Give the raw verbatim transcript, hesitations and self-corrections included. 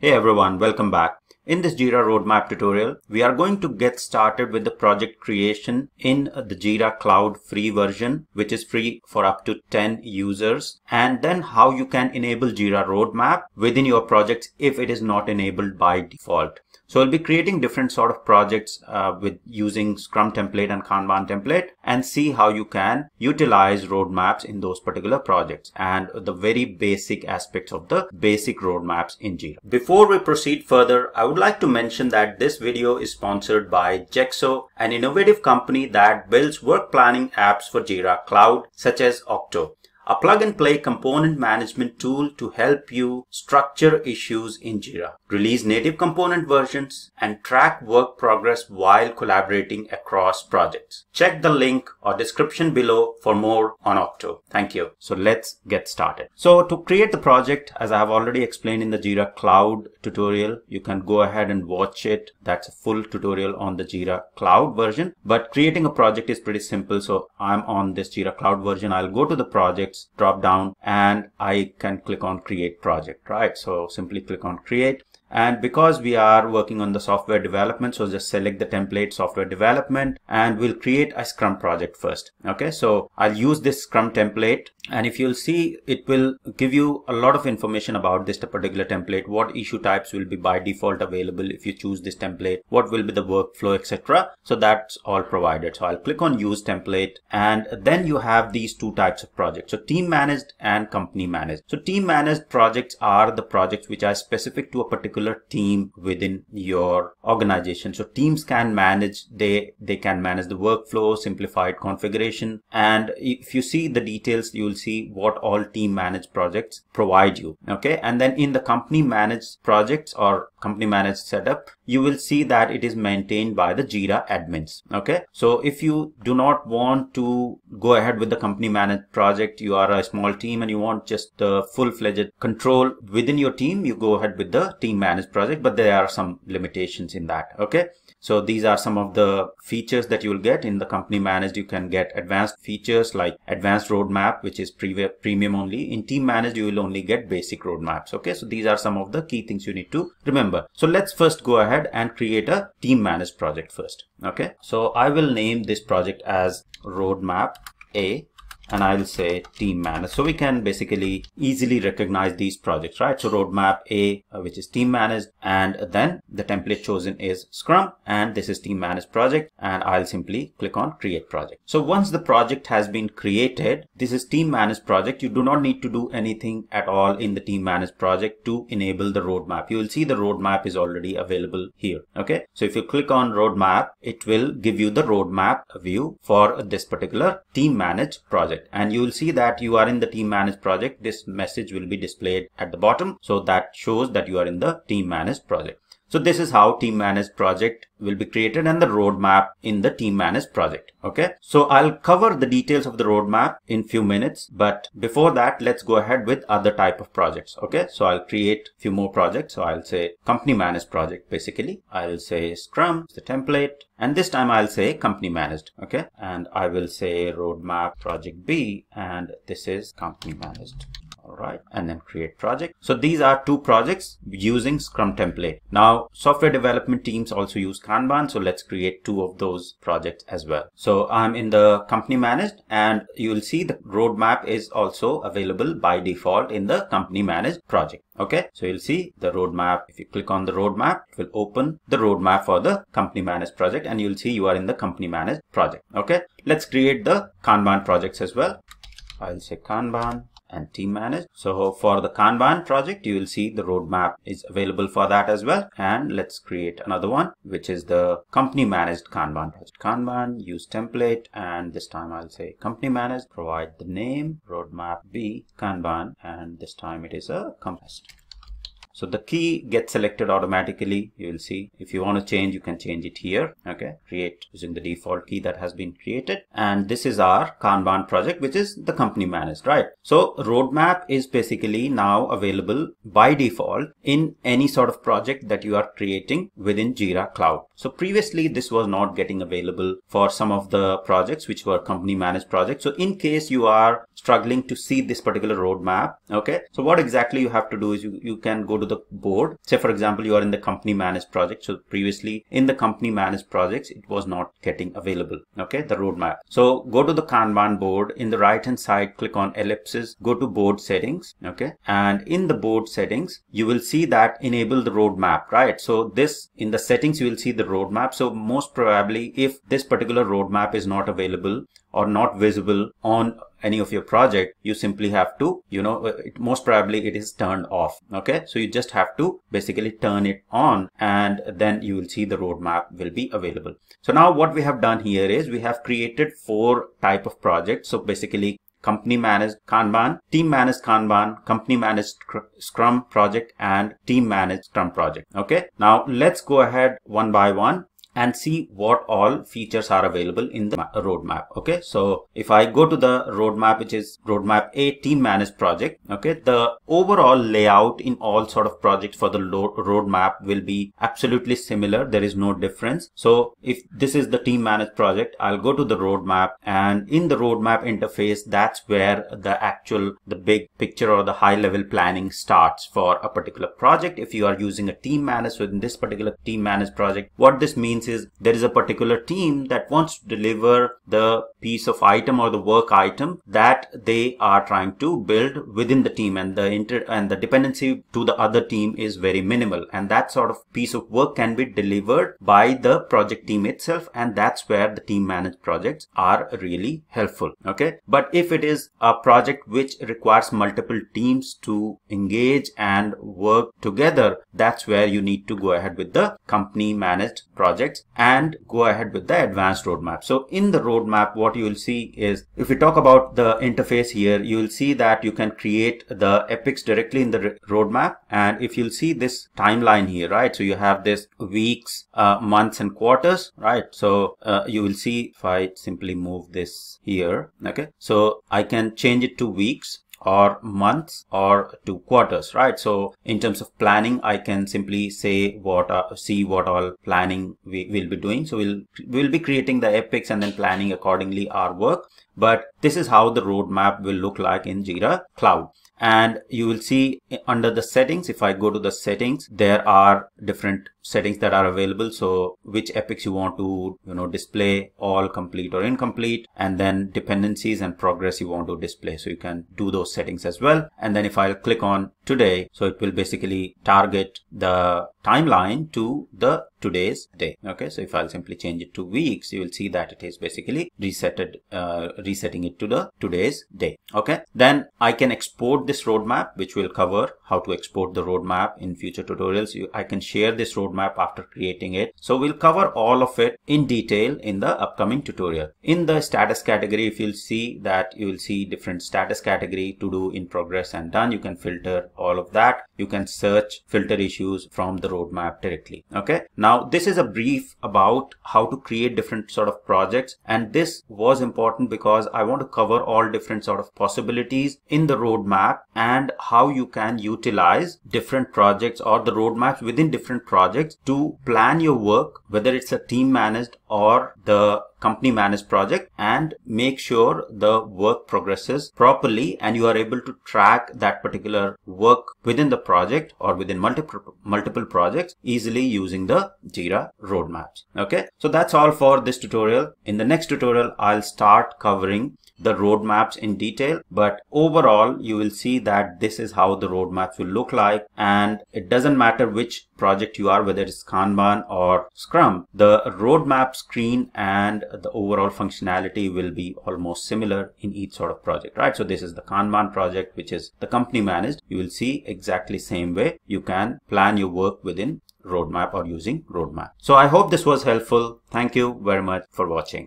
Hey everyone, welcome back. In this Jira Roadmap tutorial, we are going to get started with the project creation in the Jira Cloud free version, which is free for up to ten users, and then how you can enable Jira Roadmap within your projects if it is not enabled by default. So I'll be creating different sort of projects uh, with using Scrum template and Kanban template, and see how you can utilize roadmaps in those particular projects and the very basic aspects of the basic roadmaps in Jira. Before we proceed further, I would like to mention that this video is sponsored by Jexo, an innovative company that builds work planning apps for Jira Cloud, such as Octo, a plug-and-play component management tool to help you structure issues in Jira, release native component versions, and track work progress while collaborating across projects. Check the link or description below for more on Octo. Thank you. So let's get started. So to create the project, as I have already explained in the Jira Cloud tutorial, you can go ahead and watch it. That's a full tutorial on the Jira Cloud version. But creating a project is pretty simple. So I'm on this Jira Cloud version. I'll go to the projects drop down and I can click on create project, right? So simply click on create. And because we are working on the software development, so just select the template software development, and we'll create a Scrum project first. Okay, so I'll use this Scrum template, and if you'll see, it will give you a lot of information about this particular template, what issue types will be by default available if you choose this template, what will be the workflow, et cetera. So that's all provided. So I'll click on use template, and then you have these two types of projects. So team managed and company managed. So team managed projects are the projects which are specific to a particular team within your organization. So teams can manage, they they can manage the workflow, simplified configuration, and if you see the details, you will see what all team managed projects provide you. Okay, and then in the company managed projects or company managed setup, you will see that it is maintained by the Jira admins. Okay, so if you do not want to go ahead with the company managed project, you are a small team and you want just the full-fledged control within your team, you go ahead with the team managed managed project, but there are some limitations in that. Okay, so these are some of the features that you will get in the company managed. You can get advanced features like advanced roadmap, which is premium only. In team managed, you will only get basic roadmaps. Okay, so these are some of the key things you need to remember. So let's first go ahead and create a team managed project first. Okay, so I will name this project as Roadmap A, and I'll say team managed, so we can basically easily recognize these projects, right? So roadmap A, which is team managed, and then the template chosen is Scrum, and this is team managed project, and I'll simply click on create project. So once the project has been created, this is team managed project. You do not need to do anything at all in the team managed project to enable the roadmap. You will see the roadmap is already available here. Okay, so if you click on roadmap, it will give you the roadmap view for this particular team managed project. And you will see that you are in the team managed project. This message will be displayed at the bottom. So that shows that you are in the team managed project. So this is how team managed project will be created and the roadmap in the team managed project. Okay, so I'll cover the details of the roadmap in few minutes, but before that, let's go ahead with other type of projects. Okay, so I'll create few more projects. So I'll say company managed project. Basically, I'll say Scrum, the template, and this time I'll say company managed. Okay, and I will say roadmap project B, and this is company managed. All right, and then create project. So these are two projects using Scrum template. Now software development teams also use Kanban, so let's create two of those projects as well. So I'm in the company managed, and you will see the roadmap is also available by default in the company managed project. Okay, so you'll see the roadmap. If you click on the roadmap, it will open the roadmap for the company managed project, and you'll see you are in the company managed project. Okay, let's create the Kanban projects as well. I'll say Kanban and team managed. So for the Kanban project, you will see the roadmap is available for that as well. And let's create another one, which is the company managed Kanban project. Kanban, use template, and this time I'll say company managed, provide the name, roadmap B, Kanban, and this time it is a compass. So the key gets selected automatically. You will see if you want to change, you can change it here. Okay, create using the default key that has been created. And this is our Kanban project, which is the company managed, right? So roadmap is basically now available by default in any sort of project that you are creating within Jira Cloud. So previously this was not getting available for some of the projects which were company managed projects. So in case you are struggling to see this particular roadmap, okay, so what exactly you have to do is you, you can go to the board. Say for example, you are in the company managed project. So previously in the company managed projects, it was not getting available. Okay, the roadmap. So go to the Kanban board. In the right hand side, click on ellipsis, go to board settings. Okay, and in the board settings, you will see that enable the roadmap, right? So this in the settings, you will see the roadmap. So most probably if this particular roadmap is not available or not visible on any of your project, you simply have to, you know, it, most probably it is turned off. Okay, so you just have to basically turn it on, and then you will see the roadmap will be available. So now what we have done here is we have created four type of projects. So basically company managed Kanban, team managed Kanban, company managed Scrum project, and team managed Scrum project. Okay, now let's go ahead one by one and see what all features are available in the roadmap. Okay, so if I go to the roadmap, which is roadmap A, team managed project. Okay, the overall layout in all sort of projects for the roadmap will be absolutely similar. There is no difference. So if this is the team managed project, I'll go to the roadmap, and in the roadmap interface, that's where the actual, the big picture or the high level planning starts for a particular project. If you are using a team managed, so in this particular team managed project, what this means is there is a particular team that wants to deliver the piece of item or the work item that they are trying to build within the team, and the inter and the dependency to the other team is very minimal, and that sort of piece of work can be delivered by the project team itself, and that's where the team managed projects are really helpful. Okay, but if it is a project which requires multiple teams to engage and work together, that's where you need to go ahead with the company managed project and go ahead with the advanced roadmap. So in the roadmap, what you will see is, if we talk about the interface here, you will see that you can create the epics directly in the roadmap. And if you'll see this timeline here, right? So you have this weeks, uh, months and quarters, right? So uh, you will see if I simply move this here, okay? So I can change it to weeks or months or two quarters, right? So in terms of planning, I can simply say what uh, see what all planning we will be doing. So we'll we'll be creating the epics and then planning accordingly our work. But this is how the roadmap will look like in Jira Cloud. And you will see under the settings, if I go to the settings, there are different settings that are available. So which epics you want to, you know, display, all, complete or incomplete, and then dependencies and progress you want to display. So you can do those settings as well. And then if I click on today, so it will basically target the timeline to the today's day. Okay, so if I'll simply change it to weeks, you will see that it is basically resetted, uh, resetting it to the today's day. Okay, then I can export this roadmap, which will cover how to export the roadmap in future tutorials. You, I can share this roadmap after creating it. So we'll cover all of it in detail in the upcoming tutorial. In the status category, if you'll see that you will see different status category, to do, in progress and done. You can filter all of that. You can search, filter issues from the roadmap directly. Okay. Now this is a brief about how to create different sort of projects, and this was important because I want to cover all different sort of possibilities in the roadmap and how you can utilize different projects or the roadmaps within different projects to plan your work, whether it's a team managed or the company managed project, and make sure the work progresses properly and you are able to track that particular work within the project or within multiple multiple projects easily using the Jira roadmaps. Okay, so that's all for this tutorial. In the next tutorial, I'll start covering the roadmaps in detail, but overall you will see that this is how the roadmaps will look like, and it doesn't matter which project you are, whether it's Kanban or Scrum, the roadmap screen and the overall functionality will be almost similar in each sort of project, right? So this is the Kanban project, which is the company managed. You will see exactly same way you can plan your work within roadmap or using roadmap. So I hope this was helpful. Thank you very much for watching.